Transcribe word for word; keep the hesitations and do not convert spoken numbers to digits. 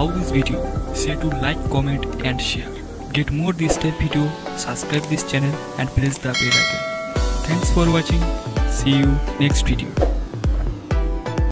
how this video, say to like, comment and share. Get more this type video, subscribe this channel and press the bell icon. Thanks for watching. See you next video.